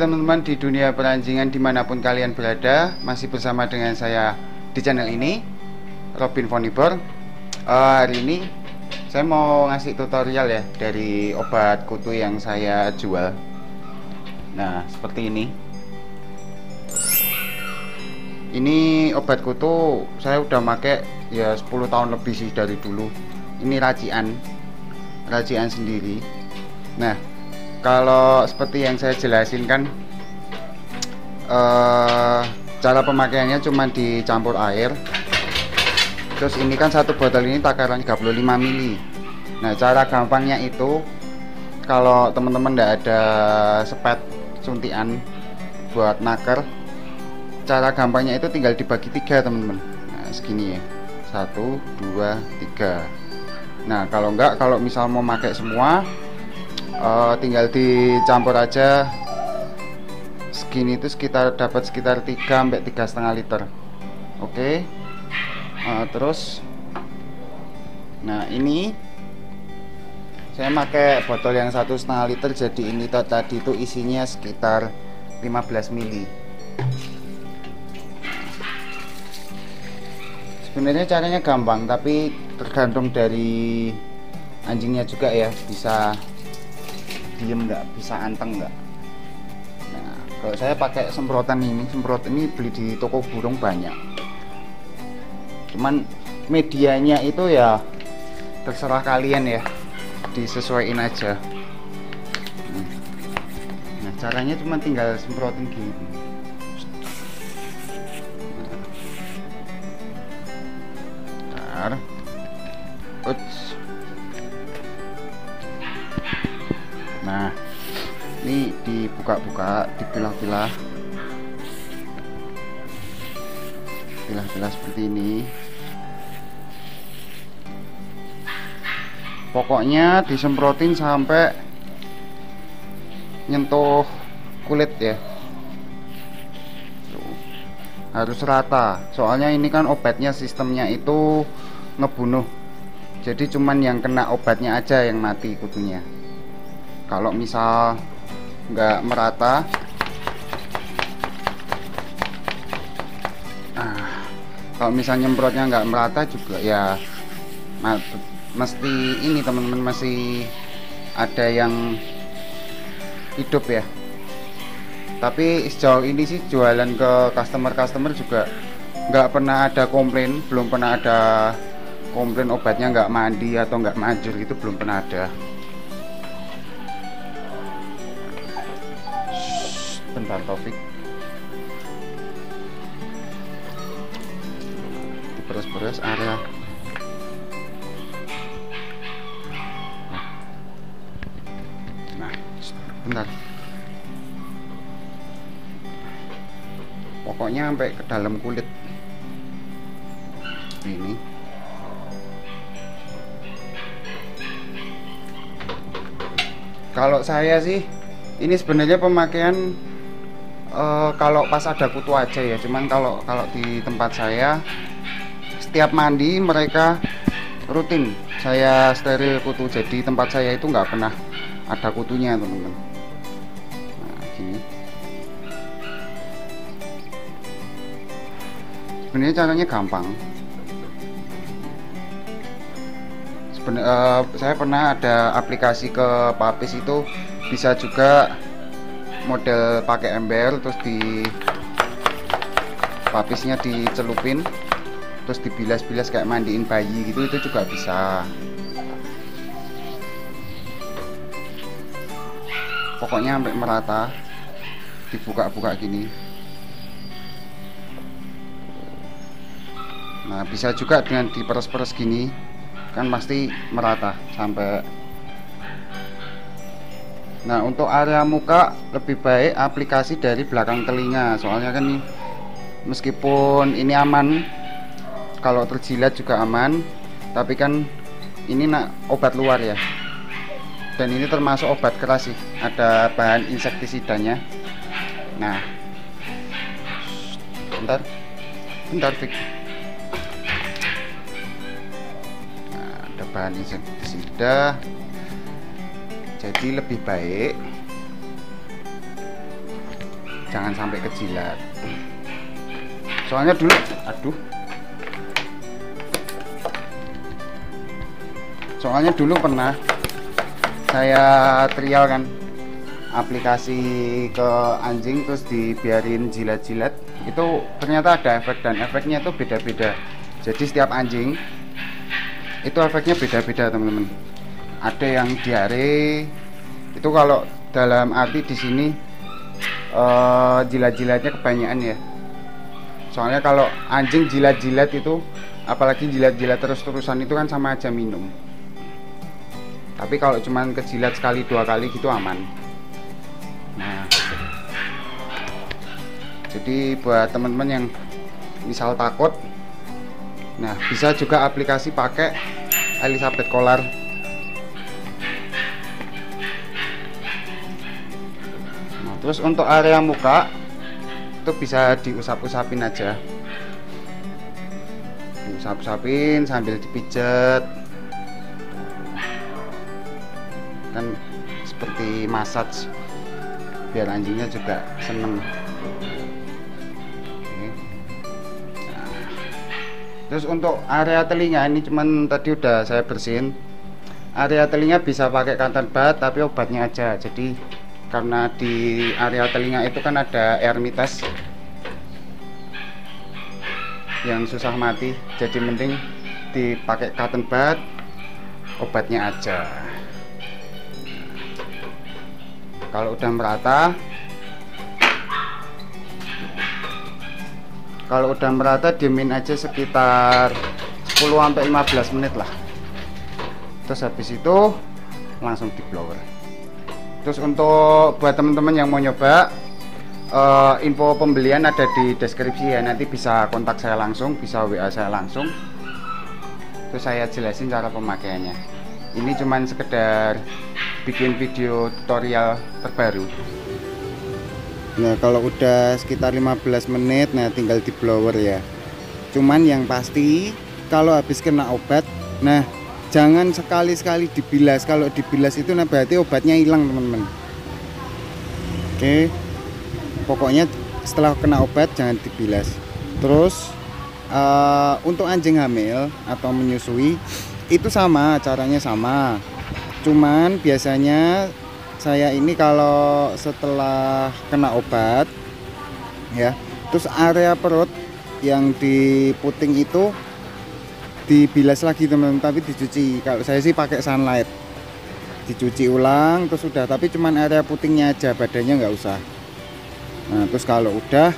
teman-teman di dunia peranjingan dimanapun kalian berada. Masih bersama dengan saya di channel ini, Robin Von Nibor. Hari ini saya mau ngasih tutorial ya dari obat kutu yang saya jual. Nah seperti ini. Ini obat kutu saya udah pakai ya 10 tahun lebih sih, dari dulu. Ini racikan sendiri. Nah kalau seperti yang saya jelasin kan, cara pemakaiannya cuma dicampur air. Terus ini kan satu botol ini takaran 35 ml. Nah cara gampangnya itu, kalau teman-teman nggak ada sepet suntian buat naker, cara gampangnya itu tinggal dibagi 3 teman-teman. Nah segini ya, 1, 2, 3. Nah kalau nggak, kalau misal mau pakai semua, tinggal dicampur aja segini, itu sekitar dapat sekitar 3 sampai 3,5 liter. Oke. Terus nah ini saya pakai botol yang 1,5 liter, jadi ini tadi itu isinya sekitar 15 ml. Sebenarnya caranya gampang, tapi tergantung dari anjingnya juga ya, bisa diem nggak, bisa anteng nggak. Nah kalau saya pakai semprotan ini, beli di toko burung banyak, cuman medianya itu ya terserah kalian ya, disesuaikan aja. Nah caranya cuma tinggal semprotin gini. Bentar. Uts. Nah ini dibuka-buka, dipilah-pilah, seperti ini. Pokoknya disemprotin sampai nyentuh kulit ya. Tuh. Harus rata, soalnya ini kan obatnya, sistemnya itu ngebunuh, jadi cuman yang kena obatnya aja yang mati kutunya. Kalau misal nggak merata, kalau misal nyemprotnya nggak merata juga ya mesti ini teman-teman, masih ada yang hidup ya. Tapi sejauh ini sih jualan ke customer juga nggak pernah ada komplain, belum pernah ada komplain obatnya nggak mandi atau nggak manjur, itu belum pernah ada. Bentar Taufik, diperes-peres area. Nah, bentar. Pokoknya sampai ke dalam kulit. Ini. Kalau saya sih, ini sebenarnya pemakaian kalau pas ada kutu aja ya, cuman kalau di tempat saya setiap mandi mereka rutin saya steril kutu, jadi tempat saya itu nggak pernah ada kutunya teman-teman. Nah gini sebenarnya caranya gampang. Saya pernah ada aplikasi ke papis, itu bisa juga model pakai ember, terus di papisnya dicelupin terus dibilas-bilas kayak mandiin bayi gitu, itu juga bisa. Pokoknya sampai merata, dibuka-buka gini. Nah bisa juga dengan diperes-peres gini, kan pasti merata sampai. Nah untuk area muka lebih baik aplikasi dari belakang telinga, soalnya kan nih, meskipun ini aman kalau terjilat juga aman, tapi kan ini obat luar ya, dan ini termasuk obat keras sih, ada bahan insektisidanya. Nah bentar Fik. Nah, ada bahan insektisida, jadi lebih baik jangan sampai kejilat. Soalnya dulu, aduh. Soalnya dulu pernah saya trial kan aplikasi ke anjing terus dibiarin jilat-jilat, itu ternyata ada efek dan efeknya itu beda-beda. Jadi setiap anjing itu efeknya beda-beda, teman-teman. Ada yang diare, itu kalau dalam arti di sini jilat-jilatnya kebanyakan ya. Soalnya kalau anjing jilat-jilat itu, apalagi jilat-jilat terus-terusan itu kan sama aja minum. Tapi kalau cuman kejilat sekali dua kali gitu aman. Nah, jadi buat teman-teman yang misal takut, nah bisa juga aplikasi pakai Elizabeth Collar. Nah, terus untuk area muka itu bisa diusap-usapin aja, diusap-usapin sambil dipijet kan, seperti massage biar anjingnya juga seneng. Oke. Nah. Terus untuk area telinga ini cuman tadi udah saya bersihin. Area telinga bisa pakai kantan bat tapi obatnya aja. Jadi karena di area telinga itu kan ada ermites yang susah mati, jadi mending dipakai kantan bat obatnya aja. Kalau udah merata, diemin aja sekitar 10-15 menit lah. Terus habis itu langsung di blower. Terus untuk buat teman-teman yang mau nyoba, info pembelian ada di deskripsi ya. Nanti bisa kontak saya langsung, bisa WA saya langsung. Terus saya jelasin cara pemakaiannya. Ini cuman sekedar bikin video tutorial terbaru. Nah, kalau udah sekitar 15 menit, nah tinggal di blower ya. Cuman yang pasti kalau habis kena obat, nah jangan sekali-sekali dibilas. Kalau dibilas itu nah berarti obatnya hilang, teman-teman. Oke. Pokoknya setelah kena obat jangan dibilas. Terus untuk anjing hamil atau menyusui itu sama, caranya sama. Cuman biasanya saya ini kalau setelah kena obat ya, terus area perut yang di puting itu dibilas lagi, teman-teman, tapi dicuci. Kalau saya sih pakai sunlight, dicuci ulang terus udah, tapi cuman area putingnya aja, badannya nggak usah. Nah, terus kalau udah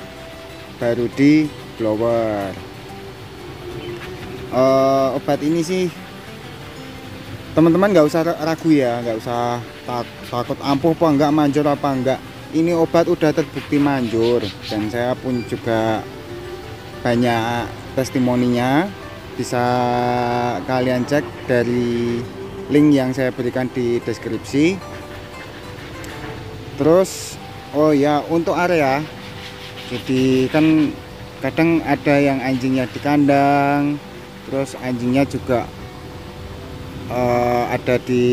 baru di blower. Obat ini sih teman-teman nggak usah ragu ya, nggak usah takut ampuh apa enggak, manjur apa enggak. Ini obat udah terbukti manjur, dan saya pun juga banyak testimoninya, bisa kalian cek dari link yang saya berikan di deskripsi. Terus oh ya, untuk area, jadi kan kadang ada yang anjingnya di kandang, terus anjingnya juga ada di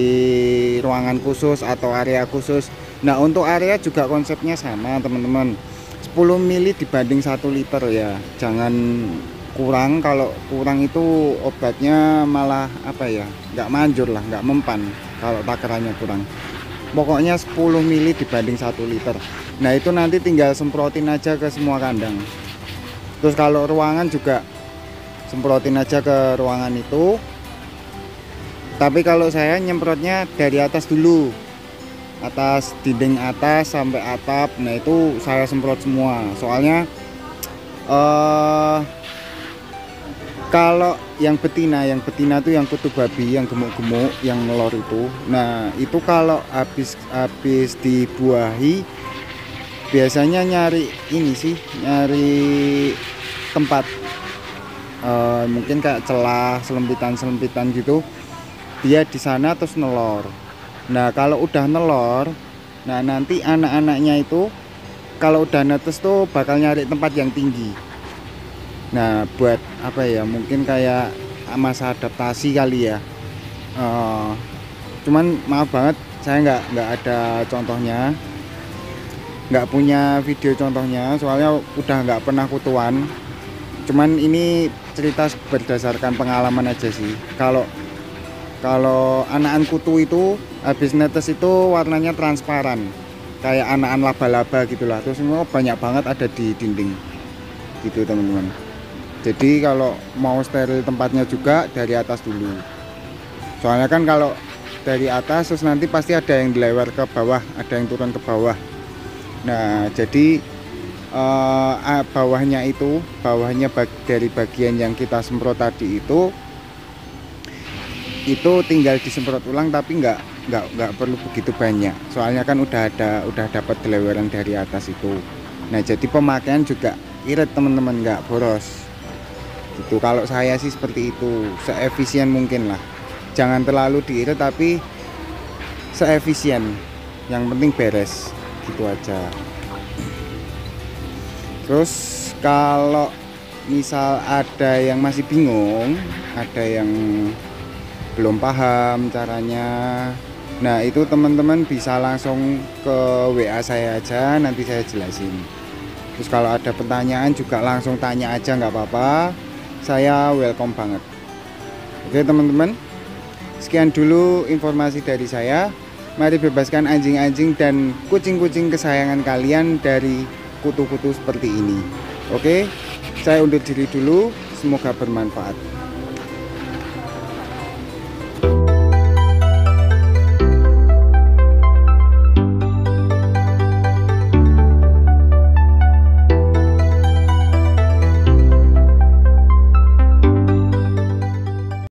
ruangan khusus atau area khusus. Nah, untuk area juga konsepnya sama, teman-teman. 10 mili dibanding 1 liter ya. Jangan kurang, kalau kurang itu obatnya malah apa ya, nggak manjur lah, nggak mempan kalau takarannya kurang. Pokoknya 10 mili dibanding 1 liter. Nah, itu nanti tinggal semprotin aja ke semua kandang. Terus kalau ruangan juga semprotin aja ke ruangan itu. Tapi kalau saya nyemprotnya dari atas dulu, atas dinding atas sampai atap. Nah, itu saya semprot semua. Soalnya kalau yang betina itu yang kutu babi, yang gemuk-gemuk, yang nelor itu. Nah, itu kalau habis dibuahi biasanya nyari ini sih, nyari tempat mungkin kayak celah, selempitan-selempitan gitu. Dia di sana terus nelor. Nah, kalau udah nelor, nah nanti anak-anaknya itu kalau udah netes tuh bakal nyari tempat yang tinggi. Nah, buat apa ya, mungkin kayak masa adaptasi kali ya. Cuman maaf banget saya nggak ada contohnya. nggak punya video contohnya, soalnya udah nggak pernah kutuan. Cuman ini cerita berdasarkan pengalaman aja sih. Kalau anakan kutu itu habis netes itu warnanya transparan, kayak anakan laba-laba gitulah. Terus semua banyak banget ada di dinding gitu teman-teman. Jadi kalau mau steril tempatnya juga dari atas dulu. Soalnya kan kalau dari atas terus nanti pasti ada yang dilewar ke bawah, ada yang turun ke bawah. Nah jadi bawahnya itu, dari bagian yang kita semprot tadi itu tinggal disemprot ulang, tapi nggak perlu begitu banyak. Soalnya kan udah dapat dileweran dari atas itu. Nah jadi pemakaian juga irit teman-teman, nggak boros. Itu kalau saya sih seperti itu, seefisien mungkin lah. Jangan terlalu diirit tapi seefisien. Yang penting beres. Gitu aja. Terus kalau misal ada yang masih bingung, ada yang belum paham caranya, nah itu teman-teman bisa langsung ke WA saya aja, nanti saya jelasin. Terus kalau ada pertanyaan juga langsung tanya aja, nggak apa-apa, saya welcome banget. Oke teman-teman, sekian dulu informasi dari saya. Mari bebaskan anjing-anjing dan kucing-kucing kesayangan kalian dari kutu-kutu seperti ini. Oke, saya undur diri dulu. Semoga bermanfaat.